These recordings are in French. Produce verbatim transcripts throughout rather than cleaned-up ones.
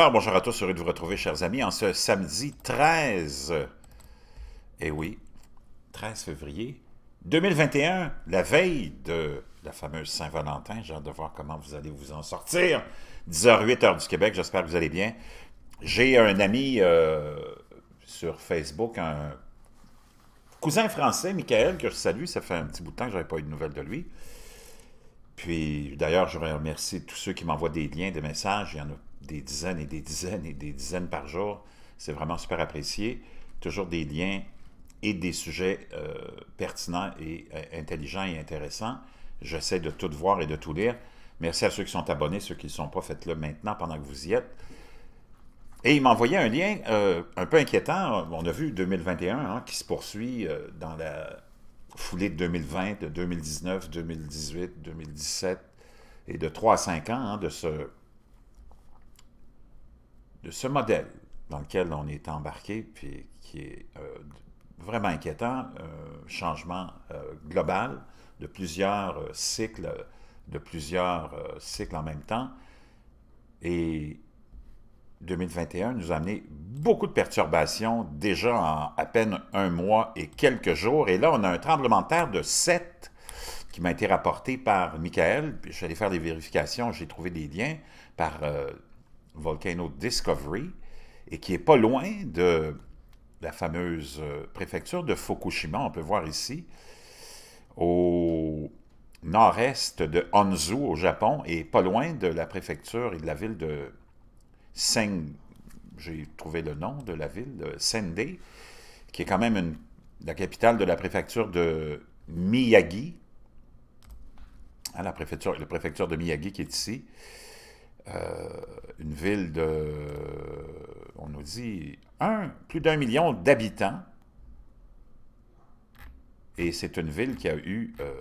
Alors, bonjour à tous, heureux de vous retrouver, chers amis, en ce samedi treize, eh oui, treize février deux mille vingt et un, la veille de la fameuse Saint-Valentin. J'ai hâte de voir comment vous allez vous en sortir. dix heures huit, heure du Québec, j'espère que vous allez bien. J'ai un ami euh, sur Facebook, un cousin français, Mickaël, que je salue. Ça fait un petit bout de temps que je n'avais pas eu de nouvelles de lui. Puis, d'ailleurs, je remercie tous ceux qui m'envoient des liens, des messages. Il y en a des dizaines et des dizaines et des dizaines par jour. C'est vraiment super apprécié. Toujours des liens et des sujets euh, pertinents et euh, intelligents et intéressants. J'essaie de tout voir et de tout lire. Merci à ceux qui sont abonnés, ceux qui ne sont pas, faites-le maintenant pendant que vous y êtes. Et il m'a envoyé un lien euh, un peu inquiétant. On a vu deux mille vingt et un hein, qui se poursuit euh, dans la foulée de deux mille vingt, de deux mille dix-neuf, deux mille dix-huit, deux mille dix-sept et de trois à cinq ans hein, de, ce, de ce modèle dans lequel on est embarqué, puis qui est euh, vraiment inquiétant, euh, changement euh, global de plusieurs euh, cycles, de plusieurs euh, cycles en même temps. Et deux mille vingt et un nous a amené beaucoup de perturbations, déjà en à peine un mois et quelques jours. Et là, on a un tremblement de terre de sept qui m'a été rapporté par Mickaël. Je suis allé faire des vérifications, j'ai trouvé des liens par euh, Volcano Discovery, et qui n'est pas loin de la fameuse préfecture de Fukushima. On peut voir ici, au nord-est de Honshu, au Japon, et pas loin de la préfecture et de la ville de Sendai, j'ai trouvé le nom de la ville, de Sendai, qui est quand même une, la capitale de la préfecture de Miyagi, hein, la, préfecture, la préfecture de Miyagi qui est ici, euh, une ville de, on nous dit, un, plus d'un million d'habitants, et c'est une ville qui a eu euh,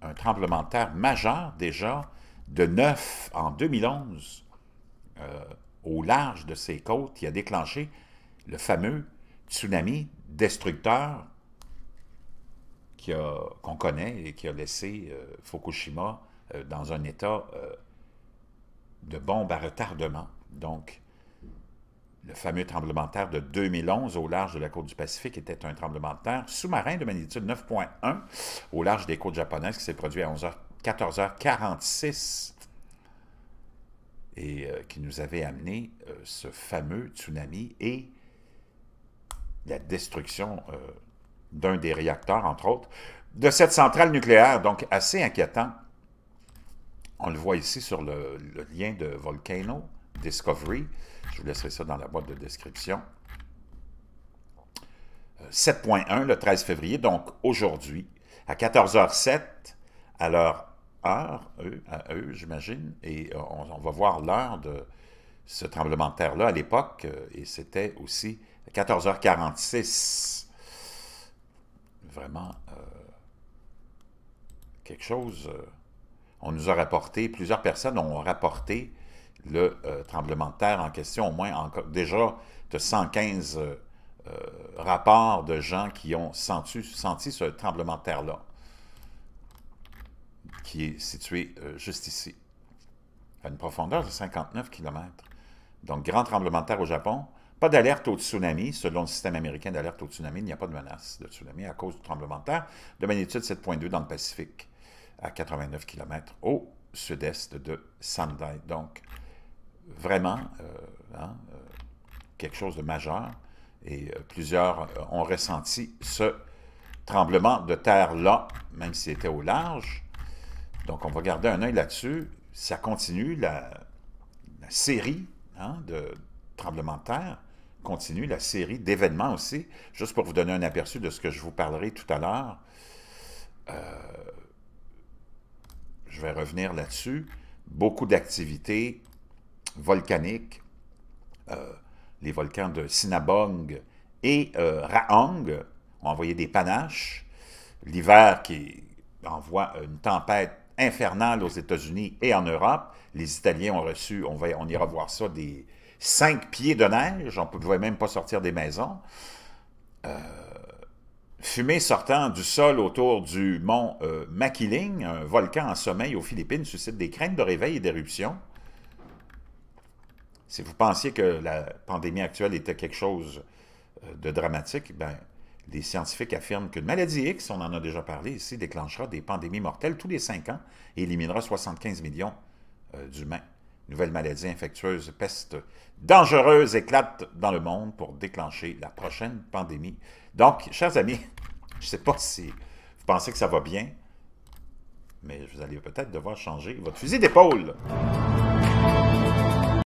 un tremblement de terre majeur déjà de neuf en deux mille onze, euh, au large de ses côtes, qui a déclenché le fameux tsunami destructeur qu'on connaît et qui a laissé euh, Fukushima euh, dans un état euh, de bombe à retardement. Donc, le fameux tremblement de terre de deux mille onze au large de la côte du Pacifique était un tremblement de terre sous-marin de magnitude neuf point un au large des côtes japonaises qui s'est produit à quatorze heures quarante-six et euh, qui nous avait amené euh, ce fameux tsunami et la destruction euh, d'un des réacteurs, entre autres, de cette centrale nucléaire, donc assez inquiétant. On le voit ici sur le, le lien de Volcano Discovery. Je vous laisserai ça dans la boîte de description. Euh, sept point un, le treize février, donc aujourd'hui, à quatorze heures zéro sept, à l'heure heure, eux, à eux, j'imagine, et on, on va voir l'heure de ce tremblement de terre-là à l'époque, et c'était aussi quatorze heures quarante-six. Vraiment, euh, quelque chose. Euh, on nous a rapporté, plusieurs personnes ont rapporté le euh, tremblement de terre en question, au moins encore, déjà de cent quinze euh, euh, rapports de gens qui ont senti, senti ce tremblement de terre-là, qui est situé euh, juste ici, à une profondeur de cinquante-neuf kilomètres. Donc, grand tremblement de terre au Japon. Pas d'alerte au tsunami. Selon le système américain d'alerte au tsunami, il n'y a pas de menace de tsunami à cause du tremblement de terre de magnitude sept point deux dans le Pacifique, à quatre-vingt-neuf kilomètres au sud-est de Sendai. Donc, vraiment, euh, hein, euh, quelque chose de majeur. Et euh, plusieurs euh, ont ressenti ce tremblement de terre-là, même s'il était au large. Donc, on va garder un œil là-dessus. Ça continue, la, la série hein, de tremblements de terre, continue la série d'événements aussi. Juste pour vous donner un aperçu de ce que je vous parlerai tout à l'heure, euh, je vais revenir là-dessus. Beaucoup d'activités volcaniques, euh, les volcans de Sinabong et euh, Raung ont envoyé des panaches. L'hiver qui envoie une tempête infernale aux États-Unis et en Europe. Les Italiens ont reçu, on, va, on ira voir ça, des cinq pieds de neige. On ne pouvait même pas sortir des maisons. Euh, fumée sortant du sol autour du mont euh, Makiling, un volcan en sommeil aux Philippines, suscite des craintes de réveil et d'éruption. Si vous pensiez que la pandémie actuelle était quelque chose de dramatique, bien, les scientifiques affirment qu'une maladie X, on en a déjà parlé ici, déclenchera des pandémies mortelles tous les cinq ans et éliminera soixante-quinze millions d'humains. Nouvelle maladie infectieuse, peste dangereuse éclate dans le monde pour déclencher la prochaine pandémie. Donc, chers amis, je ne sais pas si vous pensez que ça va bien, mais vous allez peut-être devoir changer votre fusil d'épaule.